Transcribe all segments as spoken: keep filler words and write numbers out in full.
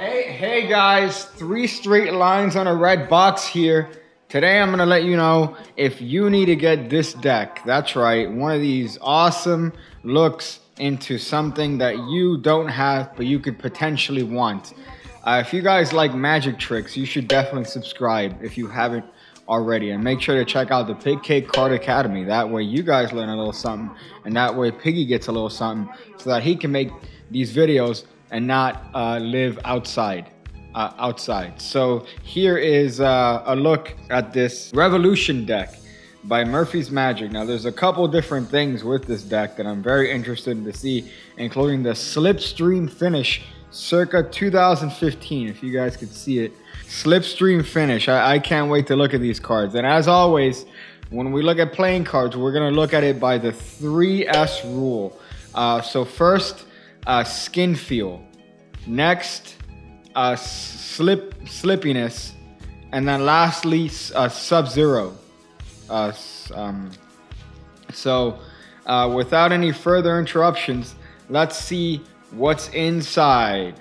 Hey, hey guys, three straight lines on a red box here. Today I'm gonna let you know if you need to get this deck. That's right, one of these awesome looks into something that you don't have, but you could potentially want. Uh, if you guys like magic tricks, you should definitely subscribe if you haven't already. And make sure to check out the Pig Cake Card Academy. That way you guys learn a little something, and that way Piggy gets a little something so that he can make these videos and not uh, live outside, uh, outside. So here is uh, a look at this Revolution deck by Murphy's Magic. Now there's a couple different things with this deck that I'm very interested to see, including the slipstream finish circa two thousand fifteen, if you guys could see it. Slipstream finish, I, I can't wait to look at these cards. And as always, when we look at playing cards, we're gonna look at it by the three S rule. Uh, so first, Uh, skin feel, next uh, slip slippiness, and then lastly uh, sub-zero. Uh, um, so uh, without any further interruptions, let's see what's inside.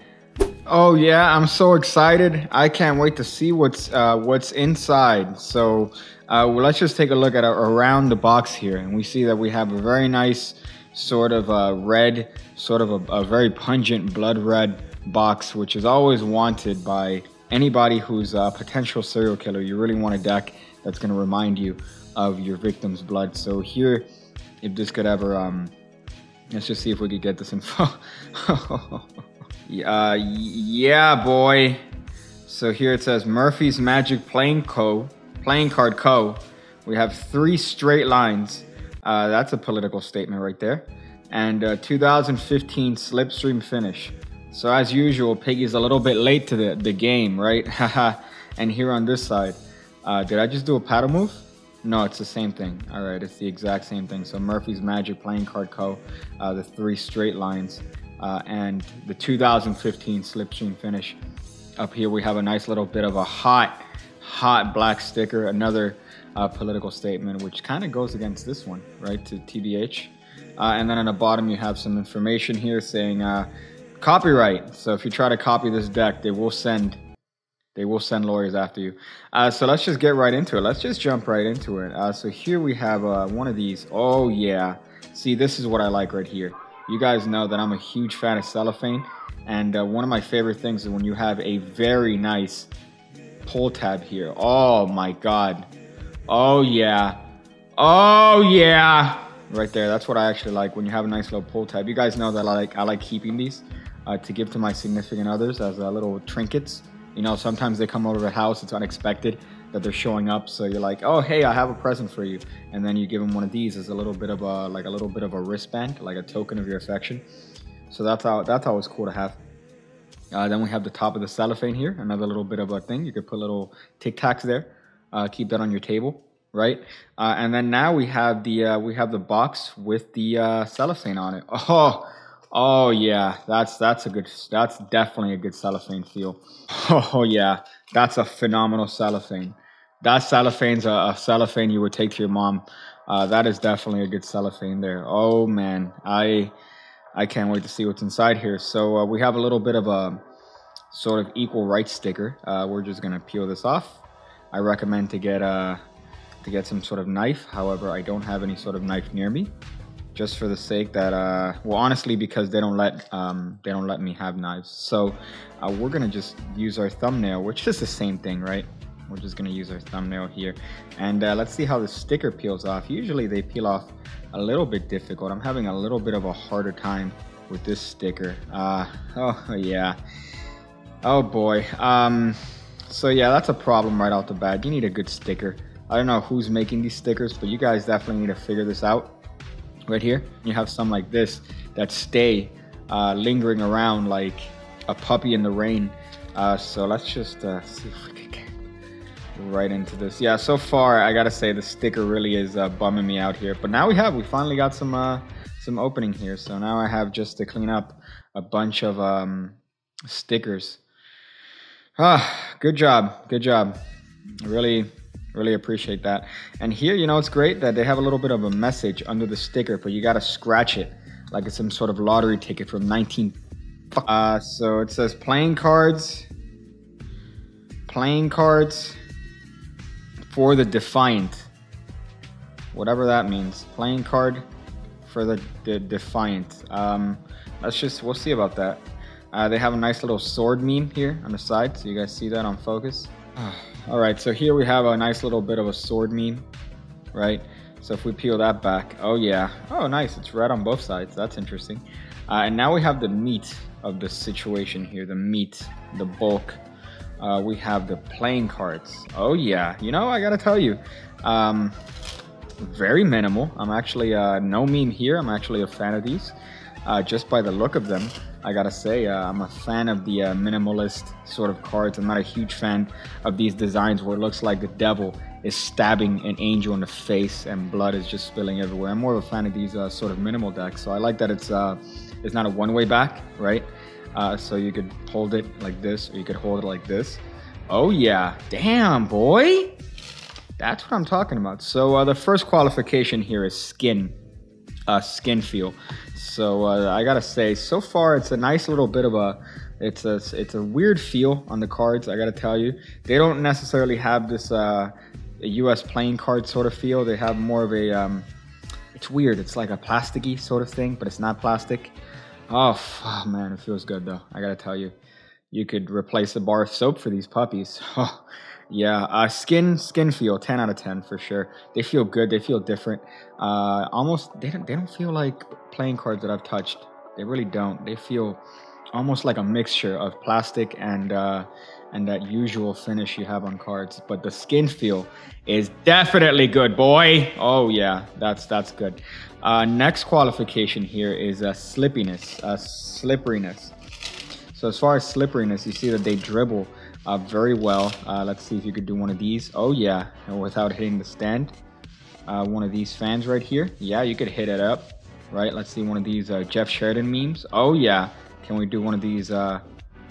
Oh yeah, I'm so excited. I can't wait to see what's uh, what's inside. So uh, well, let's just take a look at our, around the box here, and we see that we have a very nice sort of a red, sort of a, a very pungent blood red box, which is always wanted by anybody who's a potential serial killer. You really want a deck that's going to remind you of your victim's blood. So here, if this could ever, um, let's just see if we could get this info. uh, yeah, boy. So here it says Murphy's Magic Playing Co. Playing Card Co. We have three straight lines. Uh, that's a political statement right there. And uh, two thousand fifteen slipstream finish. So as usual, Piggy's a little bit late to the, the game, right? And here on this side, uh, did I just do a paddle move? No, it's the same thing. All right, it's the exact same thing. So Murphy's Magic Playing Card Co., uh, the three straight lines, uh, and the two thousand fifteen slipstream finish. Up here, we have a nice little bit of a hot, hot black sticker, another Uh, political statement, which kind of goes against this one, right, to T B H. Uh, and then on the bottom, you have some information here saying uh, copyright. So if you try to copy this deck, they will send they will send lawyers after you. Uh, so let's just get right into it. Let's just jump right into it. Uh, so here we have uh, one of these. Oh, yeah. See, this is what I like right here. You guys know that I'm a huge fan of cellophane. And uh, one of my favorite things is when you have a very nice pull tab here. Oh, my God. Oh yeah, oh yeah, right there. That's what I actually like, when you have a nice little pull tab. You guys know that I like I like keeping these uh, to give to my significant others as uh, little trinkets. You know, sometimes they come over to the house, it's unexpected that they're showing up, so you're like, oh hey, I have a present for you, and then you give them one of these as a little bit of a like a little bit of a wristband, like a token of your affection. So that's how that's always cool to have. Uh, then we have the top of the cellophane here, another little bit of a thing. You could put little Tic Tacs there. Uh, keep that on your table, right? Uh, and then now we have the uh, we have the box with the uh, cellophane on it. Oh, oh yeah, that's that's a good that's definitely a good cellophane feel. Oh yeah, that's a phenomenal cellophane. That cellophane's a, a cellophane you would take to your mom. Uh, that is definitely a good cellophane there. Oh man, I I can't wait to see what's inside here. So uh, we have a little bit of a sort of equal rights sticker. Uh, we're just gonna peel this off. I recommend to get uh, to get some sort of knife. However, I don't have any sort of knife near me, just for the sake that uh, well, honestly, because they don't let um, they don't let me have knives. So uh, we're gonna just use our thumbnail, which is the same thing, right? We're just gonna use our thumbnail here, and uh, let's see how the sticker peels off. Usually they peel off a little bit difficult. I'm having a little bit of a harder time with this sticker. Uh, oh yeah, oh boy. Um, So yeah, that's a problem right off the bat. You need a good sticker. I don't know who's making these stickers, but you guys definitely need to figure this out. Right here, you have some like this that stay uh, lingering around like a puppy in the rain. Uh, so let's just uh, see if we can get right into this. Yeah, so far I gotta say the sticker really is uh, bumming me out here. But now we have, we finally got some uh, some opening here. So now I have just to clean up a bunch of um, stickers. Ah, good job, good job. Really, really appreciate that. And here, you know, it's great that they have a little bit of a message under the sticker, but you gotta scratch it like it's some sort of lottery ticket from 19, Uh, so it says playing cards, playing cards for the Defiant, whatever that means. Playing card for the, the Defiant. Um, that's just, we'll see about that. Uh, they have a nice little sword meme here on the side, so you guys see that on focus. All right, so here we have a nice little bit of a sword meme, right? So if we peel that back, oh yeah, oh nice, it's red on both sides, that's interesting. Uh, and now we have the meat of the situation here, the meat, the bulk. Uh, we have the playing cards. Oh yeah, you know, I gotta tell you, um, very minimal. I'm actually, uh, no meme here, I'm actually a fan of these. Uh, just by the look of them, I gotta say, uh, I'm a fan of the uh, minimalist sort of cards. I'm not a huge fan of these designs where it looks like the devil is stabbing an angel in the face and blood is just spilling everywhere. I'm more of a fan of these uh, sort of minimal decks. So I like that it's uh, it's not a one-way back, right? Uh, so you could hold it like this, or you could hold it like this. Oh yeah, damn boy! That's what I'm talking about. So uh, the first qualification here is skin. Uh, skin feel. So uh, I gotta say, so far it's a nice little bit of a, it's a, it's a weird feel on the cards. I gotta tell you, they don't necessarily have this uh, U S playing card sort of feel. They have more of a, um, it's weird. It's like a plasticky sort of thing, but it's not plastic. Oh, oh man, it feels good though. I gotta tell you, you could replace a bar of soap for these puppies. Oh. Yeah, uh, skin skin feel, ten out of ten for sure. They feel good, they feel different. Uh, almost, they don't, they don't feel like playing cards that I've touched. They really don't. They feel almost like a mixture of plastic and, uh, and that usual finish you have on cards. But the skin feel is definitely good, boy. Oh yeah, that's, that's good. Uh, next qualification here is uh, slippiness, uh, slipperiness. So as far as slipperiness, you see that they dribble uh, very well. Uh, let's see if you could do one of these. Oh yeah, and without hitting the stand. Uh, one of these fans right here. Yeah, you could hit it up, right? Let's see one of these uh, Jeff Sheridan memes. Oh yeah, can we do one of these uh,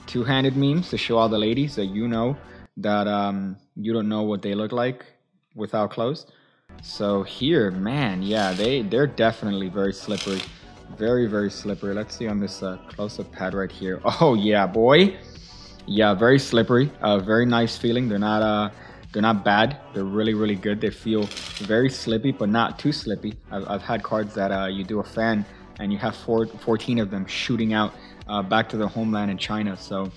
two-handed memes to show all the ladies that you know that um, you don't know what they look like without clothes? So here, man, yeah, they, they're definitely very slippery. Very, very slippery. Let's see on this uh, close-up pad right here. Oh yeah, boy. Yeah, very slippery. Uh, very nice feeling. They're not, uh, they're not bad. They're really, really good. They feel very slippy, but not too slippy. I've, I've had cards that uh, you do a fan, and you have four, fourteen of them shooting out uh, back to the homeland in China. So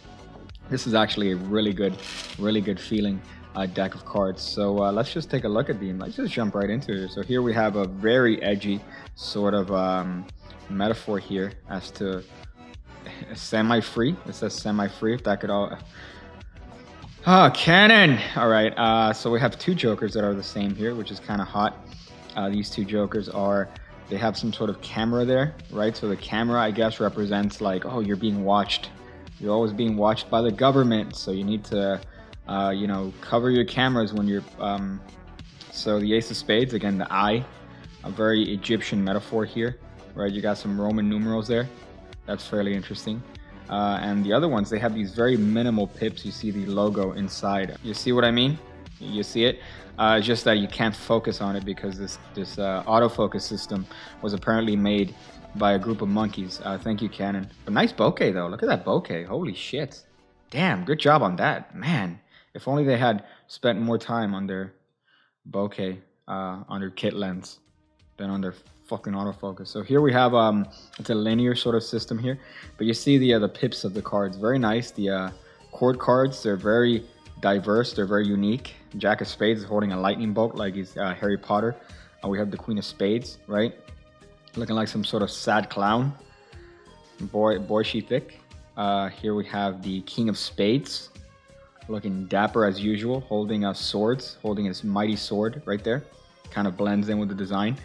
this is actually a really good, really good feeling uh, deck of cards. So uh, let's just take a look at them. Let's just jump right into it. So here we have a very edgy sort of. Um, metaphor here as to semi-free. It says semi-free, if that could all... Oh, cannon! Alright, uh, so we have two jokers that are the same here, which is kind of hot. Uh, these two jokers are, they have some sort of camera there, right? So the camera, I guess, represents like, oh, you're being watched. You're always being watched by the government, so you need to, uh, you know, cover your cameras when you're... Um... So the Ace of Spades, again, the eye, a very Egyptian metaphor here. Right, you got some Roman numerals there. That's fairly interesting. Uh, and the other ones, they have these very minimal pips. You see the logo inside. You see what I mean? You see it? Uh, it's just that you can't focus on it because this, this uh, autofocus system was apparently made by a group of monkeys. Uh, thank you, Canon. But nice bokeh, though. Look at that bokeh. Holy shit. Damn, good job on that. Man, if only they had spent more time on their bokeh, uh, on their kit lens than on their... fucking autofocus. So here we have um it's a linear sort of system here, but you see the uh, the pips of the cards. Very nice. The uh chord cards, they're very diverse, they're very unique. Jack of Spades is holding a lightning bolt like he's uh, Harry Potter. Uh, we have the Queen of Spades, right, looking like some sort of sad clown. Boy, boy, she thick. Uh here we have the King of Spades, looking dapper as usual, holding uh swords, holding his mighty sword right there. Kind of blends in with the design.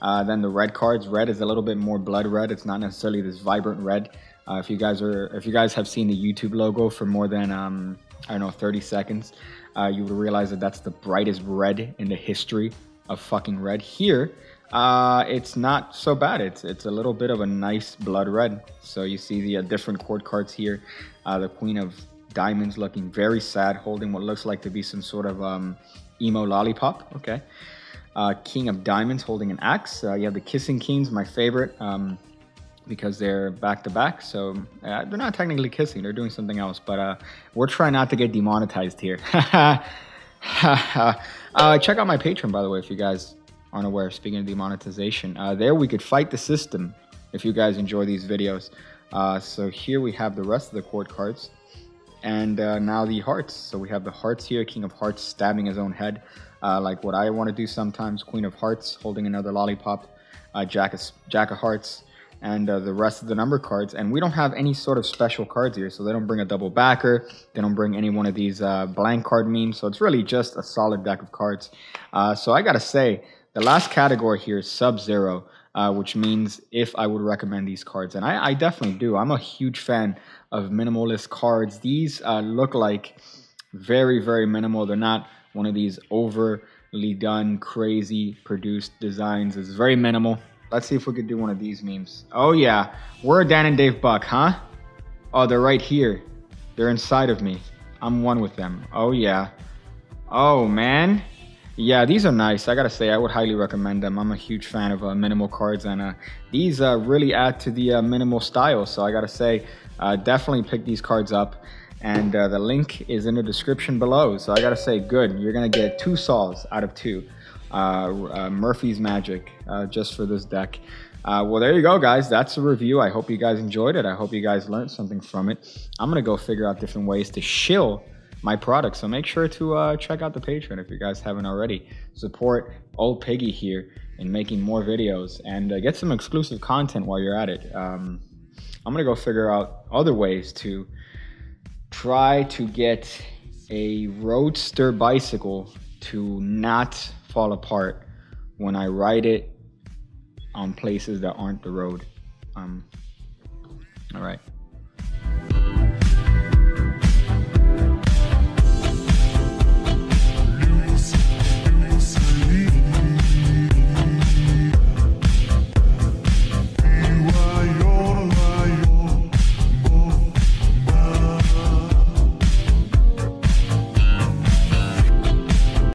Uh, then the red cards. Red is a little bit more blood red. It's not necessarily this vibrant red. Uh, if you guys are, if you guys have seen the YouTube logo for more than um, I don't know thirty seconds, uh, you would realize that that's the brightest red in the history of fucking red. Here, uh, it's not so bad. It's it's a little bit of a nice blood red. So you see the uh, different chord cards here. Uh, the Queen of Diamonds looking very sad, holding what looks like to be some sort of um, emo lollipop. Okay. Uh, King of Diamonds holding an axe. Uh, you have the Kissing Kings, my favorite. Um, because they're back to back. So uh, they're not technically kissing, they're doing something else, but uh, we're trying not to get demonetized here. Uh, check out my Patreon, by the way, if you guys aren't aware. Speaking of demonetization, uh, there we could fight the system if you guys enjoy these videos. Uh, so here we have the rest of the court cards, and uh, now the hearts. So we have the hearts here, King of Hearts stabbing his own head, uh, like what I want to do sometimes, Queen of Hearts holding another lollipop, uh, Jack, of, Jack of Hearts, and uh, the rest of the number cards. And we don't have any sort of special cards here, so they don't bring a double backer, they don't bring any one of these uh, blank card memes, so it's really just a solid deck of cards. Uh, so I gotta say, the last category here is Sub-Zero, uh, which means if I would recommend these cards, and I, I definitely do. I'm a huge fan of minimalist cards. These uh, look like very, very minimal. They're not one of these overly done, crazy produced designs. It's very minimal. Let's see if we could do one of these memes. Oh yeah, we're Dan and Dave Buck, huh? Oh, they're right here. They're inside of me. I'm one with them. Oh yeah. Oh man. Yeah, these are nice. I gotta say, I would highly recommend them. I'm a huge fan of uh, minimal cards, and uh, these uh, really add to the uh, minimal style. So I gotta say, uh, definitely pick these cards up, and uh, the link is in the description below. So I gotta say, good. You're gonna get two sols out of two. Uh, uh, Murphy's Magic, uh, just for this deck. Uh, well, there you go, guys. That's the review. I hope you guys enjoyed it. I hope you guys learned something from it. I'm gonna go figure out different ways to shill my product, so make sure to uh, check out the Patreon if you guys haven't already. Support old Piggy here in making more videos, and uh, get some exclusive content while you're at it. Um, I'm gonna go figure out other ways to try to get a roadster bicycle to not fall apart when I ride it on places that aren't the road. Um, all right.